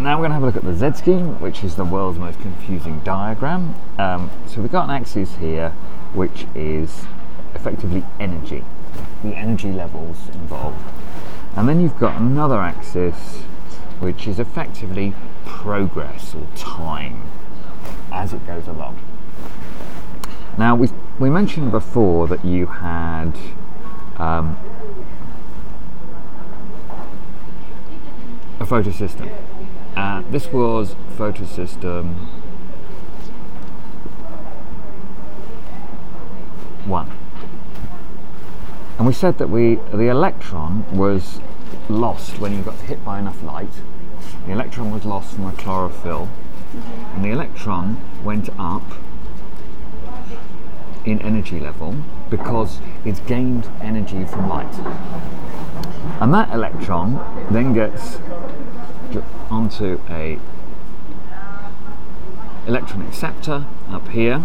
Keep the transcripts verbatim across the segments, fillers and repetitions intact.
Now we're going to have a look at the Z scheme, which is the world's most confusing diagram. Um, so we've got an axis here, which is effectively energy, the energy levels involved. And then you've got another axis, which is effectively progress or time as it goes along. Now we, we mentioned before that you had um, a photosystem. Uh, this was photosystem one, and we said that we the electron was lost when you got hit by enough light. The electron was lost from a chlorophyll, mm-hmm. and the electron went up in energy level because it's gained energy from light, and that electron then gets onto a electron acceptor up here.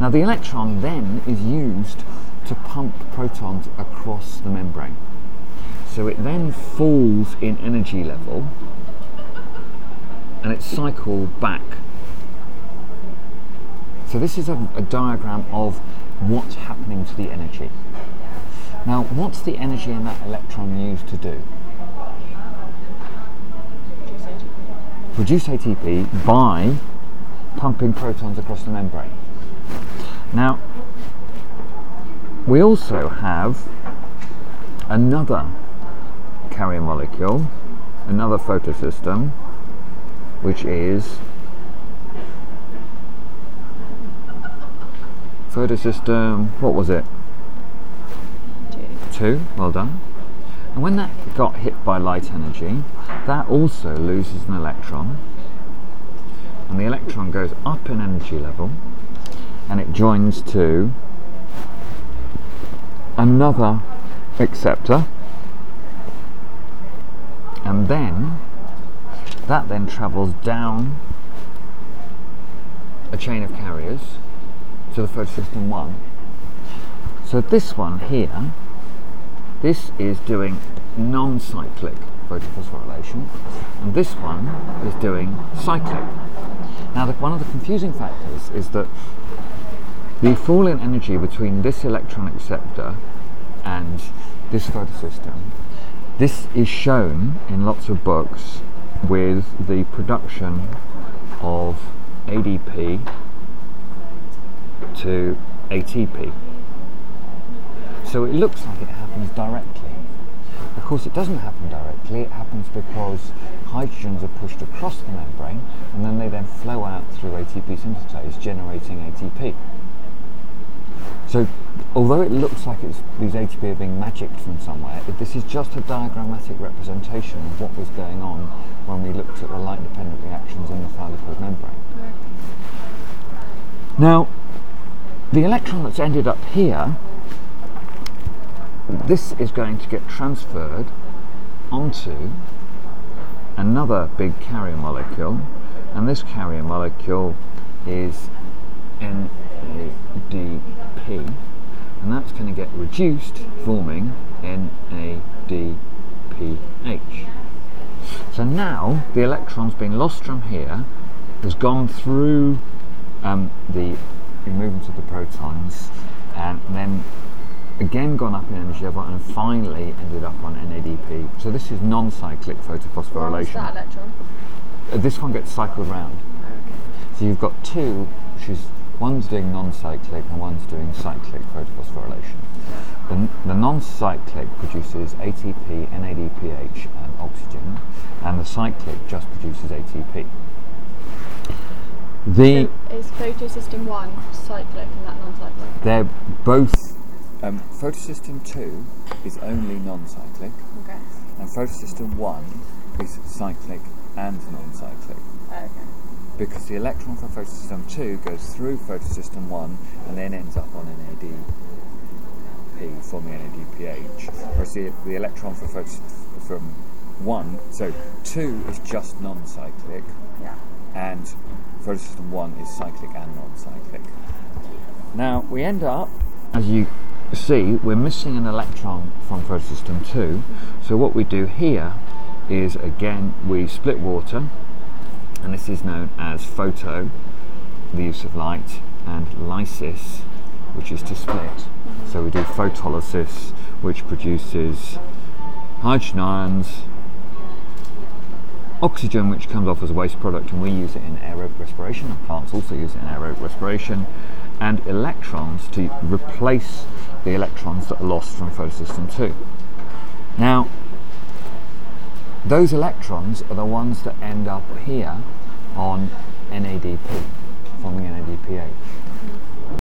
Now the electron then is used to pump protons across the membrane. So it then falls in energy level and it's cycled back. So this is a, a diagram of what's happening to the energy. Now what's the energy in that electron used to do? Produce A T P by pumping protons across the membrane. Now, we also have another carrier molecule, another photosystem, which is photosystem, what was it? Two, well done. And when that got hit by light energy, that also loses an electron, and the electron goes up in energy level and it joins to another acceptor, and then that then travels down a chain of carriers to the photosystem one. So this one here, this is doing non-cyclic photophosphorylation, and this one is doing cyclic. Now the, one of the confusing factors is that the fall in energy between this electron acceptor and this photosystem, this is shown in lots of books with the production of A D P to A T P. So it looks like it happens directly. Of course it doesn't happen directly, it happens because hydrogens are pushed across the membrane and then they then flow out through A T P synthetase, generating A T P. So although it looks like it's, these A T P are being magicked from somewhere, this is just a diagrammatic representation of what was going on when we looked at the light-dependent reactions in the thylakoid membrane. Now, the electron that's ended up here, this is going to get transferred onto another big carrier molecule, and this carrier molecule is N A D P, and that's going to get reduced, forming N A D P H. So now the electron's been lost from here, has gone through um, the movement of the protons, and then again gone up in energy level and finally ended up on N A D P. So this is non-cyclic photophosphorylation. What was that electron? Uh, this one gets cycled round. Okay. So you've got two, which is one's doing non-cyclic and one's doing cyclic photophosphorylation. The, the non-cyclic produces A T P, N A D P H and oxygen, and the cyclic just produces A T P. The so is photosystem one cyclic and that non-cyclic? They're both. Um, photosystem two is only non-cyclic, okay. And photosystem one is cyclic and non-cyclic, okay. Because the electron from photosystem two goes through photosystem one and then ends up on N A D P, forming N A D P H, whereas the, the electron from, from one, so two is just non-cyclic, yeah. And photosystem one is cyclic and non-cyclic. Now we end up, as you see, we're missing an electron from photosystem two, so what we do here is, again, we split water, and this is known as photo, the use of light, and lysis, which is to split. So we do photolysis, which produces hydrogen ions, oxygen, which comes off as a waste product, and we use it in aerobic respiration, and plants also use it in aerobic respiration, and electrons to replace the electrons that are lost from photosystem two. Now, those electrons are the ones that end up here on N A D P, forming N A D P H.